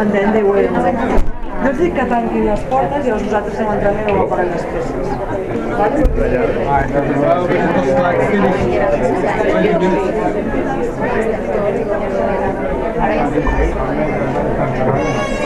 And then they were like, no us dic que tanquin les portes i nosaltres hem entrat i no vam pagar les peces. Ara ja estic.